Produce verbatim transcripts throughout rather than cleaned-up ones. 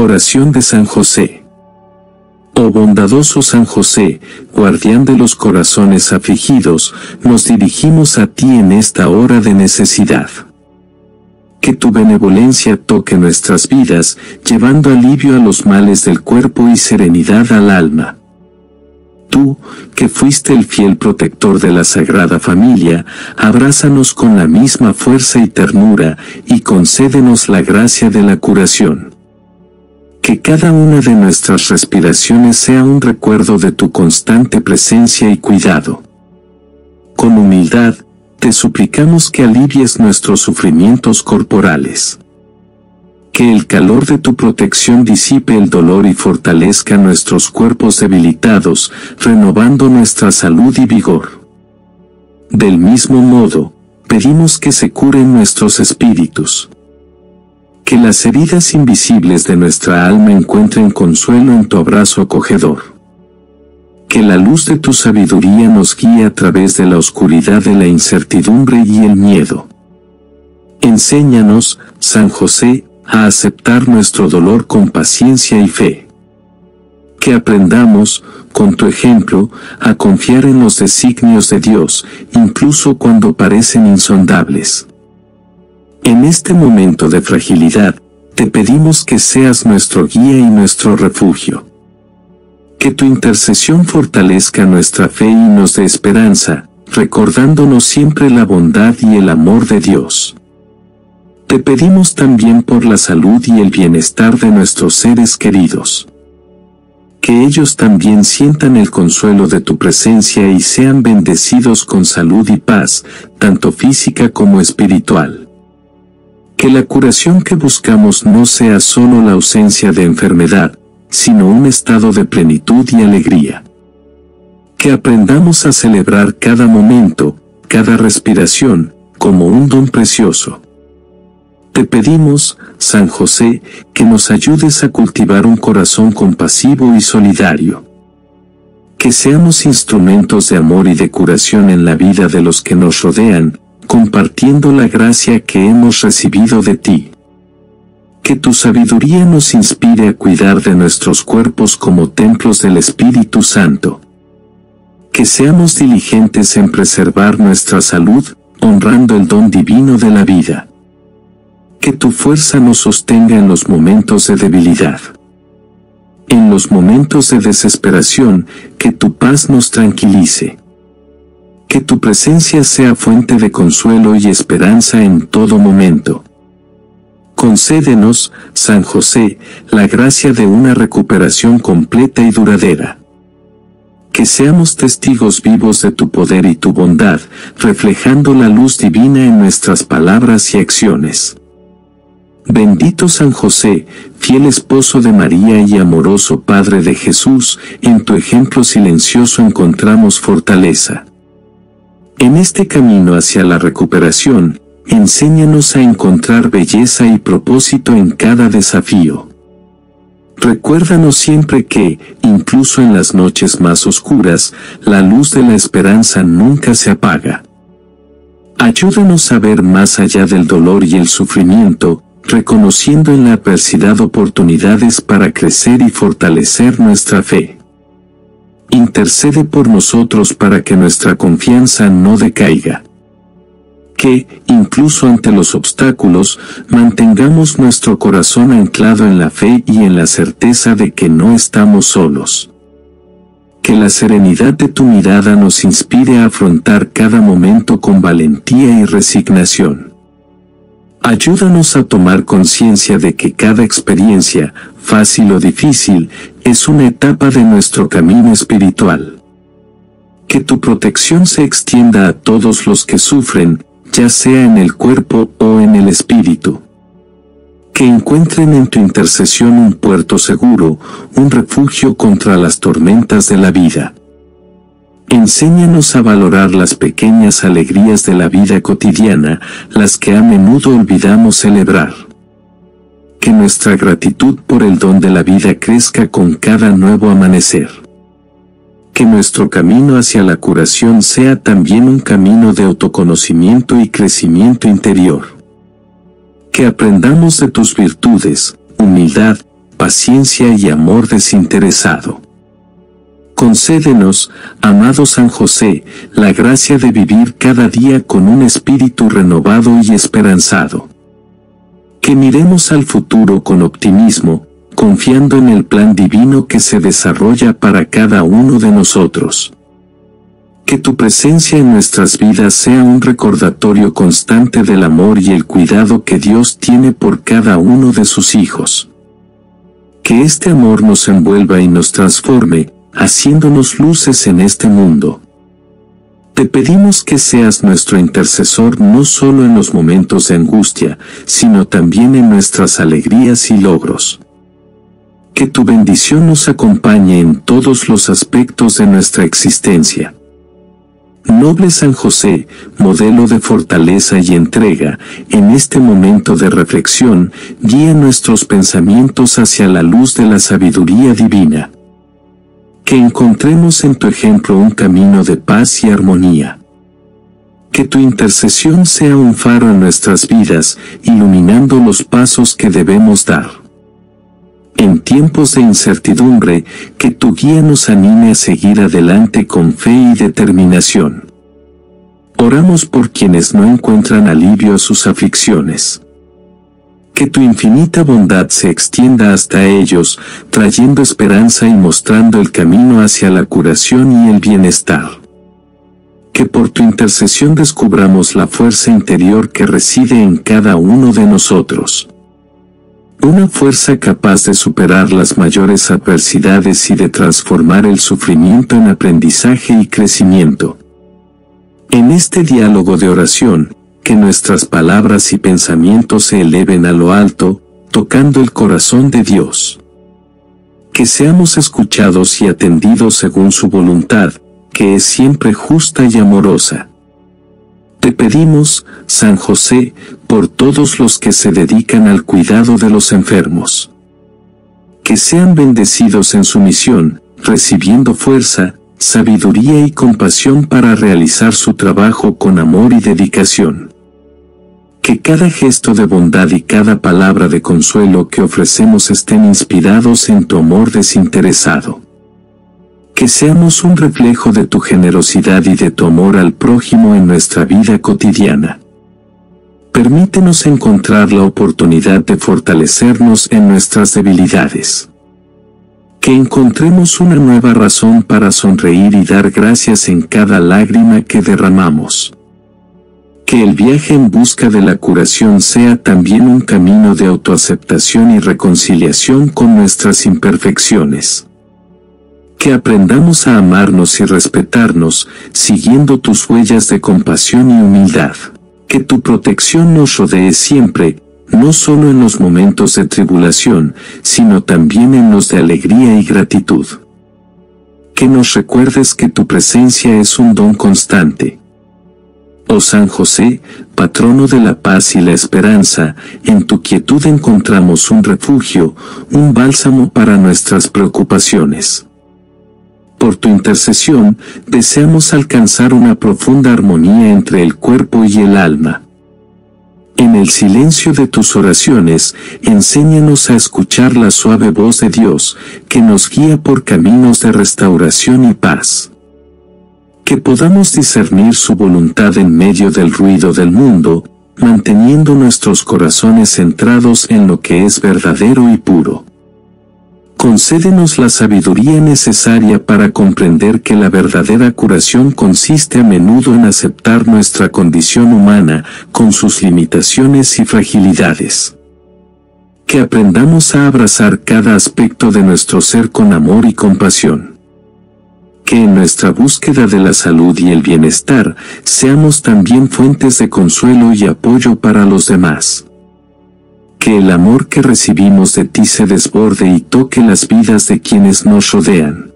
Oración de San José. Oh bondadoso San José, guardián de los corazones afligidos, nos dirigimos a ti en esta hora de necesidad. Que tu benevolencia toque nuestras vidas, llevando alivio a los males del cuerpo y serenidad al alma. Tú, que fuiste el fiel protector de la Sagrada Familia, abrázanos con la misma fuerza y ternura, y concédenos la gracia de la curación. Que cada una de nuestras respiraciones sea un recuerdo de tu constante presencia y cuidado. Con humildad, te suplicamos que alivies nuestros sufrimientos corporales. Que el calor de tu protección disipe el dolor y fortalezca nuestros cuerpos debilitados, renovando nuestra salud y vigor. Del mismo modo, pedimos que se curen nuestros espíritus. Que las heridas invisibles de nuestra alma encuentren consuelo en tu abrazo acogedor. Que la luz de tu sabiduría nos guíe a través de la oscuridad de la incertidumbre y el miedo. Enséñanos, San José, a aceptar nuestro dolor con paciencia y fe. Que aprendamos, con tu ejemplo, a confiar en los designios de Dios, incluso cuando parecen insondables. En este momento de fragilidad, te pedimos que seas nuestro guía y nuestro refugio. Que tu intercesión fortalezca nuestra fe y nos dé esperanza, recordándonos siempre la bondad y el amor de Dios. Te pedimos también por la salud y el bienestar de nuestros seres queridos. Que ellos también sientan el consuelo de tu presencia y sean bendecidos con salud y paz, tanto física como espiritual. Que la curación que buscamos no sea solo la ausencia de enfermedad, sino un estado de plenitud y alegría. Que aprendamos a celebrar cada momento, cada respiración, como un don precioso. Te pedimos, San José, que nos ayudes a cultivar un corazón compasivo y solidario. Que seamos instrumentos de amor y de curación en la vida de los que nos rodean, compartiendo la gracia que hemos recibido de ti. Que tu sabiduría nos inspire a cuidar de nuestros cuerpos como templos del Espíritu Santo. Que seamos diligentes en preservar nuestra salud, honrando el don divino de la vida. Que tu fuerza nos sostenga en los momentos de debilidad. En los momentos de desesperación, que tu paz nos tranquilice. Que tu presencia sea fuente de consuelo y esperanza en todo momento. Concédenos, San José, la gracia de una recuperación completa y duradera. Que seamos testigos vivos de tu poder y tu bondad, reflejando la luz divina en nuestras palabras y acciones. Bendito San José, fiel esposo de María y amoroso Padre de Jesús, en tu ejemplo silencioso encontramos fortaleza. En este camino hacia la recuperación, enséñanos a encontrar belleza y propósito en cada desafío. Recuérdanos siempre que, incluso en las noches más oscuras, la luz de la esperanza nunca se apaga. Ayúdanos a ver más allá del dolor y el sufrimiento, reconociendo en la adversidad oportunidades para crecer y fortalecer nuestra fe. Intercede por nosotros para que nuestra confianza no decaiga. Que, incluso ante los obstáculos, mantengamos nuestro corazón anclado en la fe y en la certeza de que no estamos solos. Que la serenidad de tu mirada nos inspire a afrontar cada momento con valentía y resignación. Ayúdanos a tomar conciencia de que cada experiencia, fácil o difícil, es una etapa de nuestro camino espiritual. Que tu protección se extienda a todos los que sufren, ya sea en el cuerpo o en el espíritu. Que encuentren en tu intercesión un puerto seguro, un refugio contra las tormentas de la vida. Enséñanos a valorar las pequeñas alegrías de la vida cotidiana, las que a menudo olvidamos celebrar. Que nuestra gratitud por el don de la vida crezca con cada nuevo amanecer. Que nuestro camino hacia la curación sea también un camino de autoconocimiento y crecimiento interior. Que aprendamos de tus virtudes, humildad, paciencia y amor desinteresado. Concédenos, amado San José, la gracia de vivir cada día con un espíritu renovado y esperanzado. Que miremos al futuro con optimismo, confiando en el plan divino que se desarrolla para cada uno de nosotros. Que tu presencia en nuestras vidas sea un recordatorio constante del amor y el cuidado que Dios tiene por cada uno de sus hijos. Que este amor nos envuelva y nos transforme, haciéndonos luces en este mundo. Te pedimos que seas nuestro intercesor no solo en los momentos de angustia, sino también en nuestras alegrías y logros. Que tu bendición nos acompañe en todos los aspectos de nuestra existencia. Noble San José, modelo de fortaleza y entrega, en este momento de reflexión, guía nuestros pensamientos hacia la luz de la sabiduría divina. Que encontremos en tu ejemplo un camino de paz y armonía. Que tu intercesión sea un faro en nuestras vidas, iluminando los pasos que debemos dar. En tiempos de incertidumbre, que tu guía nos anime a seguir adelante con fe y determinación. Oramos por quienes no encuentran alivio a sus aflicciones. Que tu infinita bondad se extienda hasta ellos, trayendo esperanza y mostrando el camino hacia la curación y el bienestar. Que por tu intercesión descubramos la fuerza interior que reside en cada uno de nosotros. Una fuerza capaz de superar las mayores adversidades y de transformar el sufrimiento en aprendizaje y crecimiento. En este diálogo de oración, que nuestras palabras y pensamientos se eleven a lo alto, tocando el corazón de Dios. Que seamos escuchados y atendidos según su voluntad, que es siempre justa y amorosa. Te pedimos, San José, por todos los que se dedican al cuidado de los enfermos. Que sean bendecidos en su misión, recibiendo fuerza, sabiduría y compasión para realizar su trabajo con amor y dedicación. Que cada gesto de bondad y cada palabra de consuelo que ofrecemos estén inspirados en tu amor desinteresado. Que seamos un reflejo de tu generosidad y de tu amor al prójimo en nuestra vida cotidiana. Permítenos encontrar la oportunidad de fortalecernos en nuestras debilidades. Que encontremos una nueva razón para sonreír y dar gracias en cada lágrima que derramamos. Que el viaje en busca de la curación sea también un camino de autoaceptación y reconciliación con nuestras imperfecciones. Que aprendamos a amarnos y respetarnos, siguiendo tus huellas de compasión y humildad. Que tu protección nos rodee siempre, no solo en los momentos de tribulación, sino también en los de alegría y gratitud. Que nos recuerdes que tu presencia es un don constante. Oh San José, patrono de la paz y la esperanza, en tu quietud encontramos un refugio, un bálsamo para nuestras preocupaciones. Por tu intercesión, deseamos alcanzar una profunda armonía entre el cuerpo y el alma. En el silencio de tus oraciones, enséñanos a escuchar la suave voz de Dios, que nos guía por caminos de restauración y paz. Que podamos discernir su voluntad en medio del ruido del mundo, manteniendo nuestros corazones centrados en lo que es verdadero y puro. Concédenos la sabiduría necesaria para comprender que la verdadera curación consiste a menudo en aceptar nuestra condición humana, con sus limitaciones y fragilidades. Que aprendamos a abrazar cada aspecto de nuestro ser con amor y compasión. Que en nuestra búsqueda de la salud y el bienestar, seamos también fuentes de consuelo y apoyo para los demás. Que el amor que recibimos de ti se desborde y toque las vidas de quienes nos rodean.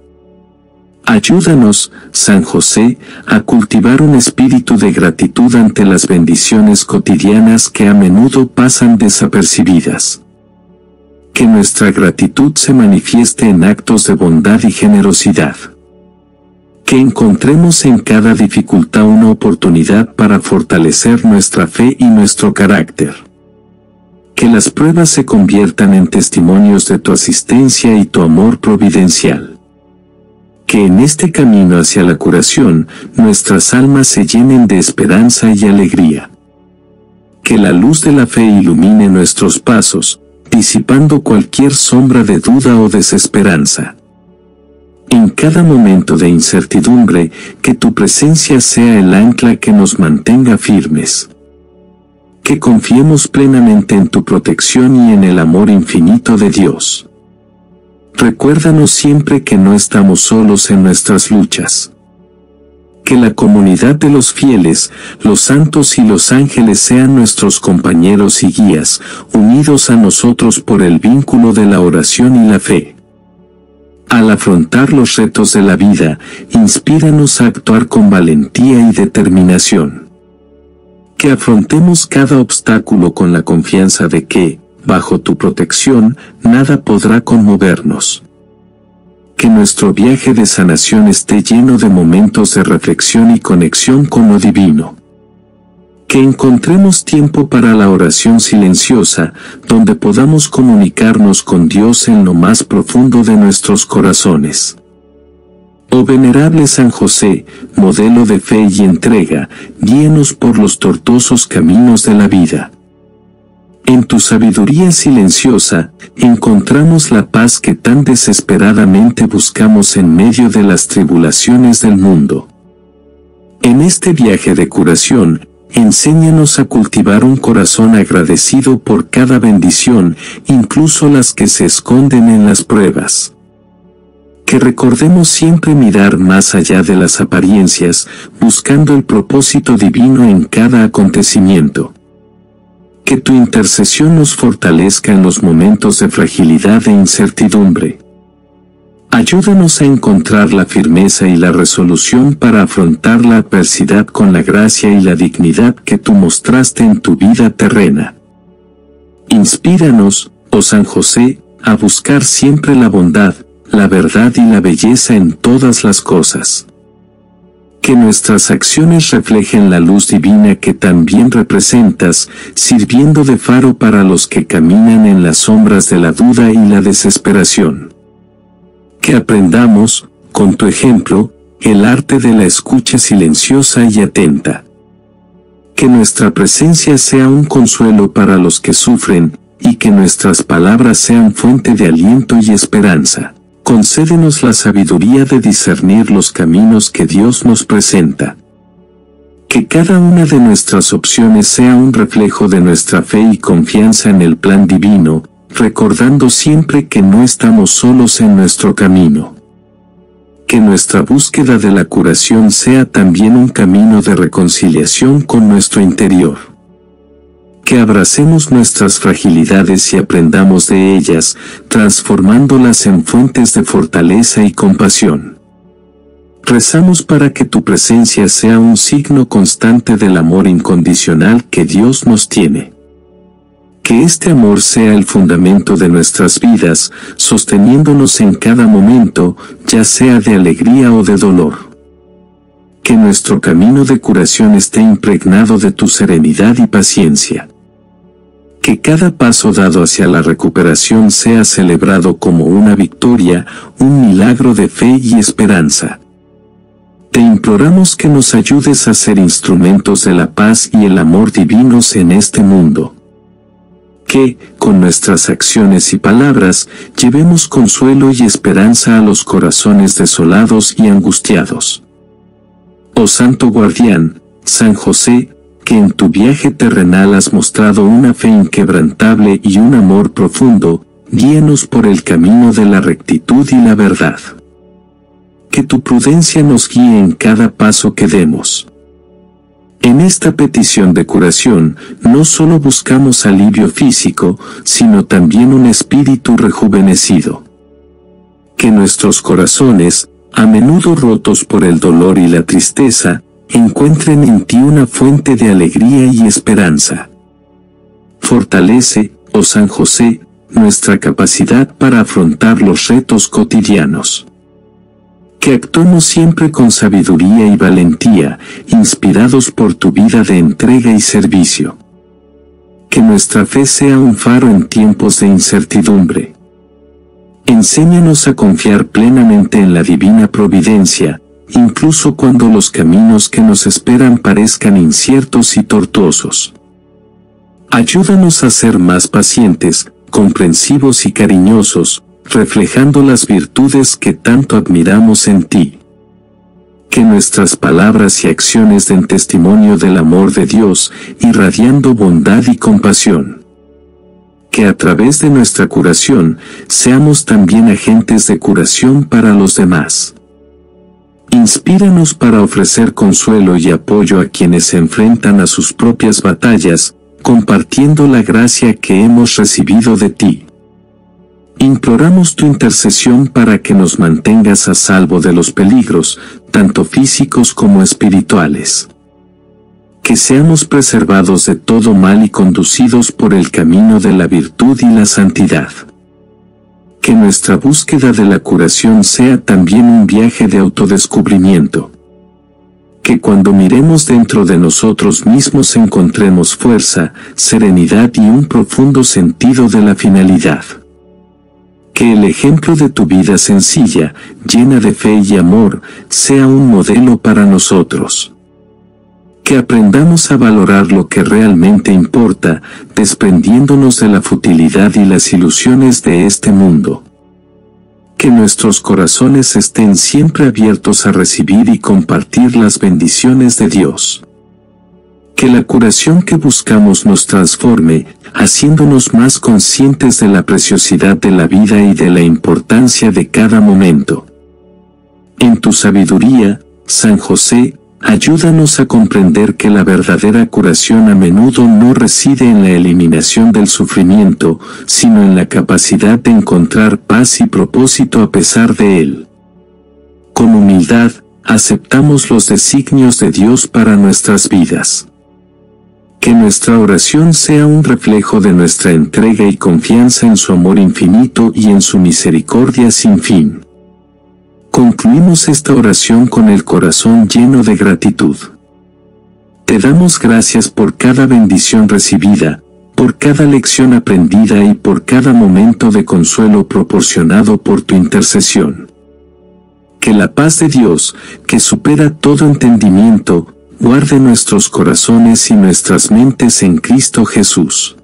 Ayúdanos, San José, a cultivar un espíritu de gratitud ante las bendiciones cotidianas que a menudo pasan desapercibidas. Que nuestra gratitud se manifieste en actos de bondad y generosidad. Que encontremos en cada dificultad una oportunidad para fortalecer nuestra fe y nuestro carácter. que las pruebas se conviertan en testimonios de tu asistencia y tu amor providencial. Que en este camino hacia la curación, nuestras almas se llenen de esperanza y alegría. Que la luz de la fe ilumine nuestros pasos, disipando cualquier sombra de duda o desesperanza. En cada momento de incertidumbre, que tu presencia sea el ancla que nos mantenga firmes. Que confiemos plenamente en tu protección y en el amor infinito de Dios. Recuérdanos siempre que no estamos solos en nuestras luchas. Que la comunidad de los fieles, los santos y los ángeles sean nuestros compañeros y guías, unidos a nosotros por el vínculo de la oración y la fe. Al afrontar los retos de la vida, inspíranos a actuar con valentía y determinación. Que afrontemos cada obstáculo con la confianza de que, bajo tu protección, nada podrá conmovernos. Que nuestro viaje de sanación esté lleno de momentos de reflexión y conexión con lo divino. Que encontremos tiempo para la oración silenciosa, donde podamos comunicarnos con Dios en lo más profundo de nuestros corazones. Oh venerable San José, modelo de fe y entrega, guíenos por los tortuosos caminos de la vida. En tu sabiduría silenciosa, encontramos la paz que tan desesperadamente buscamos en medio de las tribulaciones del mundo. En este viaje de curación, enséñanos a cultivar un corazón agradecido por cada bendición, incluso las que se esconden en las pruebas. Que recordemos siempre mirar más allá de las apariencias, buscando el propósito divino en cada acontecimiento. Que tu intercesión nos fortalezca en los momentos de fragilidad e incertidumbre. Ayúdanos a encontrar la firmeza y la resolución para afrontar la adversidad con la gracia y la dignidad que tú mostraste en tu vida terrena. Inspíranos, oh San José, a buscar siempre la bondad, la verdad y la belleza en todas las cosas. Que nuestras acciones reflejen la luz divina que también representas, sirviendo de faro para los que caminan en las sombras de la duda y la desesperación. Que aprendamos, con tu ejemplo, el arte de la escucha silenciosa y atenta. Que nuestra presencia sea un consuelo para los que sufren, y que nuestras palabras sean fuente de aliento y esperanza. Concédenos la sabiduría de discernir los caminos que Dios nos presenta. Que cada una de nuestras opciones sea un reflejo de nuestra fe y confianza en el plan divino, recordando siempre que no estamos solos en nuestro camino. Que nuestra búsqueda de la curación sea también un camino de reconciliación con nuestro interior. Que abracemos nuestras fragilidades y aprendamos de ellas, transformándolas en fuentes de fortaleza y compasión. Rezamos para que tu presencia sea un signo constante del amor incondicional que Dios nos tiene. Que este amor sea el fundamento de nuestras vidas, sosteniéndonos en cada momento, ya sea de alegría o de dolor. Que nuestro camino de curación esté impregnado de tu serenidad y paciencia. Que cada paso dado hacia la recuperación sea celebrado como una victoria, un milagro de fe y esperanza. Te imploramos que nos ayudes a ser instrumentos de la paz y el amor divinos en este mundo. Que, con nuestras acciones y palabras, llevemos consuelo y esperanza a los corazones desolados y angustiados. Oh Santo Guardián, San José, que en tu viaje terrenal has mostrado una fe inquebrantable y un amor profundo, guíanos por el camino de la rectitud y la verdad. Que tu prudencia nos guíe en cada paso que demos. En esta petición de curación, no solo buscamos alivio físico, sino también un espíritu rejuvenecido. Que nuestros corazones, a menudo rotos por el dolor y la tristeza, encuentren en ti una fuente de alegría y esperanza. Fortalece, oh San José, nuestra capacidad para afrontar los retos cotidianos. Que actuemos siempre con sabiduría y valentía, inspirados por tu vida de entrega y servicio. que nuestra fe sea un faro en tiempos de incertidumbre. Enséñanos a confiar plenamente en la divina providencia, incluso cuando los caminos que nos esperan parezcan inciertos y tortuosos. Ayúdanos a ser más pacientes, comprensivos y cariñosos, reflejando las virtudes que tanto admiramos en ti. Que nuestras palabras y acciones den testimonio del amor de Dios, irradiando bondad y compasión. Que a través de nuestra curación, seamos también agentes de curación para los demás. Inspíranos para ofrecer consuelo y apoyo a quienes se enfrentan a sus propias batallas, compartiendo la gracia que hemos recibido de ti. Imploramos tu intercesión para que nos mantengas a salvo de los peligros, tanto físicos como espirituales. Que seamos preservados de todo mal y conducidos por el camino de la virtud y la santidad. Que nuestra búsqueda de la curación sea también un viaje de autodescubrimiento. Que cuando miremos dentro de nosotros mismos encontremos fuerza, serenidad y un profundo sentido de la finalidad. Que el ejemplo de tu vida sencilla, llena de fe y amor, sea un modelo para nosotros. Que aprendamos a valorar lo que realmente importa, desprendiéndonos de la futilidad y las ilusiones de este mundo. Que nuestros corazones estén siempre abiertos a recibir y compartir las bendiciones de Dios. Que la curación que buscamos nos transforme, haciéndonos más conscientes de la preciosidad de la vida y de la importancia de cada momento. En tu sabiduría, San José, ayúdanos a comprender que la verdadera curación a menudo no reside en la eliminación del sufrimiento, sino en la capacidad de encontrar paz y propósito a pesar de él. Con humildad, aceptamos los designios de Dios para nuestras vidas. Que nuestra oración sea un reflejo de nuestra entrega y confianza en su amor infinito y en su misericordia sin fin. Concluimos esta oración con el corazón lleno de gratitud. Te damos gracias por cada bendición recibida, por cada lección aprendida y por cada momento de consuelo proporcionado por tu intercesión. Que la paz de Dios, que supera todo entendimiento, guarde nuestros corazones y nuestras mentes en Cristo Jesús.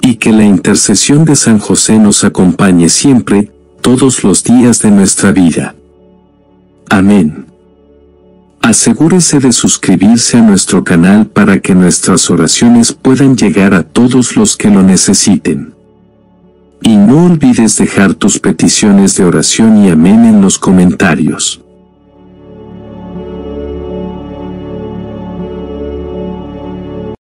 Y que la intercesión de San José nos acompañe siempre, todos los días de nuestra vida. Amén. Asegúrese de suscribirse a nuestro canal para que nuestras oraciones puedan llegar a todos los que lo necesiten. Y no olvides dejar tus peticiones de oración y amén en los comentarios.